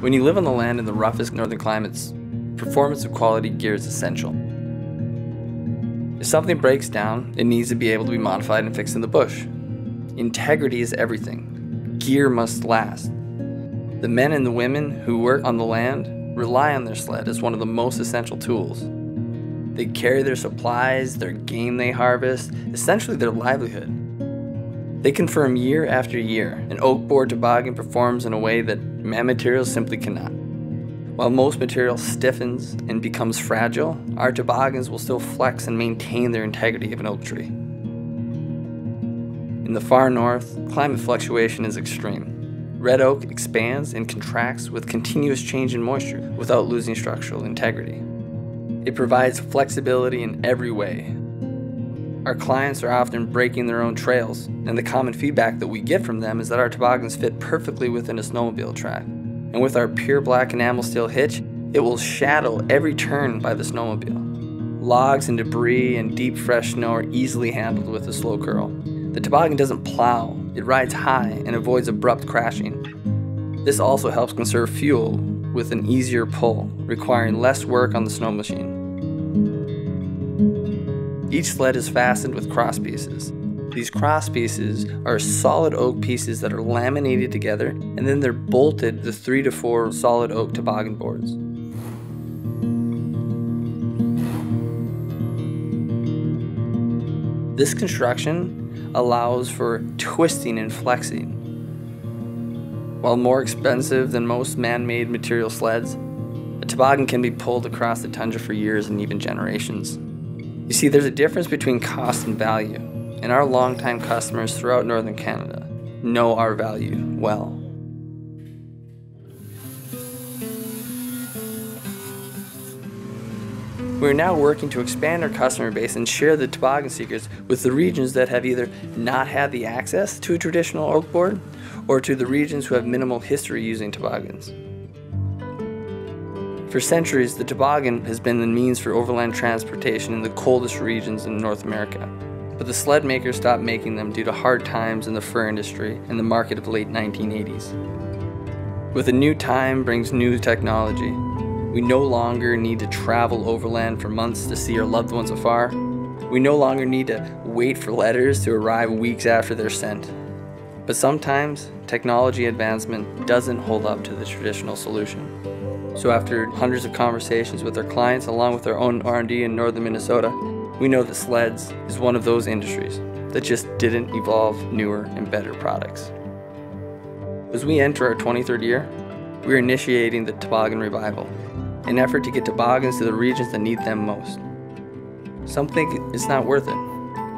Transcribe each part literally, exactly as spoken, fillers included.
When you live on the land in the roughest northern climates, performance of quality gear is essential. If something breaks down, it needs to be able to be modified and fixed in the bush. Integrity is everything. Gear must last. The men and the women who work on the land rely on their sled as one of the most essential tools. They carry their supplies, their game they harvest, essentially their livelihood. They confirm year after year, an oak board toboggan performs in a way that man materials simply cannot. While most material stiffens and becomes fragile, our toboggans will still flex and maintain their integrity of an oak tree. In the far north, climate fluctuation is extreme. Red oak expands and contracts with continuous change in moisture without losing structural integrity. It provides flexibility in every way. Our clients are often breaking their own trails, and the common feedback that we get from them is that our toboggans fit perfectly within a snowmobile track. And with our pure black enamel steel hitch, it will shadow every turn by the snowmobile. Logs and debris and deep fresh snow are easily handled with a slow curl. The toboggan doesn't plow, it rides high and avoids abrupt crashing. This also helps conserve fuel with an easier pull, requiring less work on the snow machine. Each sled is fastened with cross pieces. These cross pieces are solid oak pieces that are laminated together, and then they're bolted to three to four solid oak toboggan boards. This construction allows for twisting and flexing. While more expensive than most man-made material sleds, a toboggan can be pulled across the tundra for years and even generations. You see, there's a difference between cost and value, and our longtime customers throughout northern Canada know our value well. We're now working to expand our customer base and share the toboggan secrets with the regions that have either not had the access to a traditional oak board, or to the regions who have minimal history using toboggans. For centuries, the toboggan has been the means for overland transportation in the coldest regions in North America. But the sled makers stopped making them due to hard times in the fur industry and the market of the late nineteen eighties. With a new time brings new technology. We no longer need to travel overland for months to see our loved ones afar. We no longer need to wait for letters to arrive weeks after they're sent. But sometimes, technology advancement doesn't hold up to the traditional solution. So after hundreds of conversations with our clients, along with our own R and D in northern Minnesota, we know that sleds is one of those industries that just didn't evolve newer and better products. As we enter our twenty-third year, we're initiating the toboggan revival, an effort to get toboggans to the regions that need them most. Some think it's not worth it.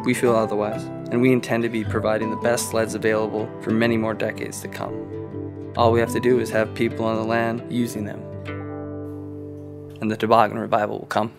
We feel otherwise, and we intend to be providing the best sleds available for many more decades to come. All we have to do is have people on the land using them, and the toboggan revival will come.